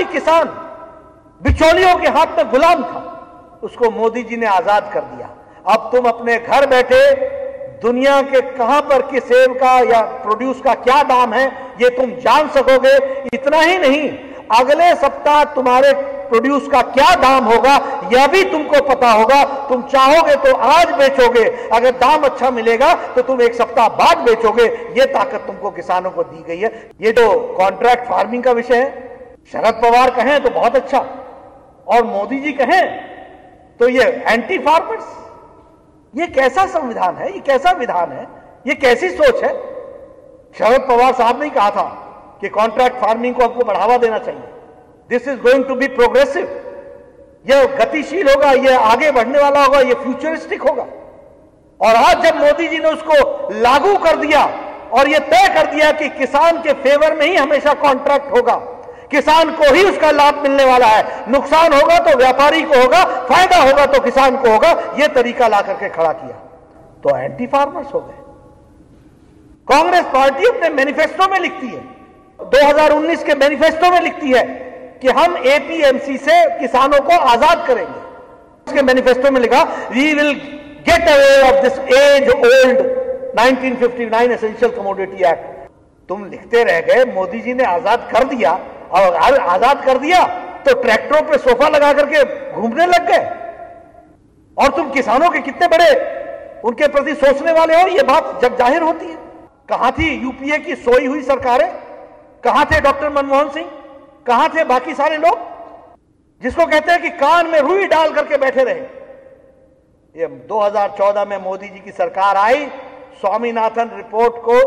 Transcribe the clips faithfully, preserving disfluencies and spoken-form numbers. आदि किसान बिचौलियों के हाथ में गुलाम था, उसको मोदी जी ने आजाद कर दिया। अब तुम अपने घर बैठे दुनिया के कहां पर किस सेब का या प्रोड्यूस का क्या दाम है ये तुम जान सकोगे। इतना ही नहीं, अगले सप्ताह तुम्हारे प्रोड्यूस का क्या दाम होगा यह भी तुमको पता होगा। तुम चाहोगे तो आज बेचोगे, अगर दाम अच्छा मिलेगा तो तुम एक सप्ताह बाद बेचोगे। यह ताकत तुमको किसानों को दी गई है। ये जो कॉन्ट्रैक्ट फार्मिंग का विषय है, शरद पवार कहें तो बहुत अच्छा और मोदी जी कहें तो ये एंटी फार्मर्स। ये कैसा संविधान है, ये कैसा विधान है, ये कैसी सोच है। शरद पवार साहब ने कहा था कि कॉन्ट्रैक्ट फार्मिंग को आपको बढ़ावा देना चाहिए, this is going to be progressive, यह गतिशील होगा, यह आगे बढ़ने वाला होगा, यह फ्यूचरिस्टिक होगा। और आज जब मोदी जी ने उसको लागू कर दिया और यह तय कर दिया कि किसान के फेवर में ही हमेशा कॉन्ट्रैक्ट होगा, किसान को ही उसका लाभ मिलने वाला है, नुकसान होगा तो व्यापारी को होगा, फायदा होगा तो किसान को होगा, यह तरीका ला करके खड़ा किया, तो एंटी फार्मर्स हो गए। कांग्रेस पार्टी अपने मैनिफेस्टो में लिखती है, दो हज़ार उन्नीस के मैनिफेस्टो में लिखती है कि हम एपीएमसी से किसानों को आजाद करेंगे। उसके मैनिफेस्टो में लिखा, we will get away of this age old nineteen fifty nine essential commodity act. तुम लिखते रह गए, मोदी जी ने आजाद कर दिया और आजाद कर दिया तो ट्रैक्टरों पे सोफा लगा करके घूमने लग गए। और तुम किसानों के कितने बड़े उनके प्रति सोचने वाले हो ये बात जब जाहिर होती है। कहां थी यूपीए की सोई हुई सरकारें, कहां थे डॉक्टर मनमोहन सिंह, कहां थे बाकी सारे लोग जिसको कहते हैं कि कान में रुई डाल करके बैठे रहे। ये दो हज़ार चौदह में मोदी जी की सरकार आई, स्वामीनाथन रिपोर्ट को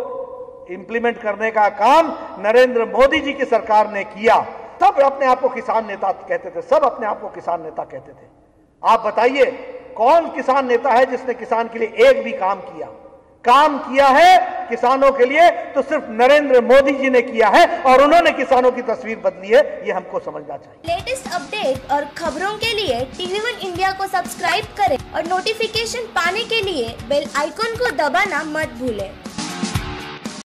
इंप्लीमेंट करने का काम नरेंद्र मोदी जी की सरकार ने किया। सब अपने आप को किसान नेता कहते थे, सब अपने आप को किसान नेता कहते थे। आप बताइए कौन किसान नेता है जिसने किसान के लिए एक भी काम किया? काम किया है किसानों के लिए तो सिर्फ नरेंद्र मोदी जी ने किया है, और उन्होंने किसानों की तस्वीर बदली है, ये हमको समझना चाहिए। लेटेस्ट अपडेट और खबरों के लिए टीवी वन इंडिया को सब्सक्राइब करें और नोटिफिकेशन पाने के लिए बेल आइकॉन को दबाना मत भूलें।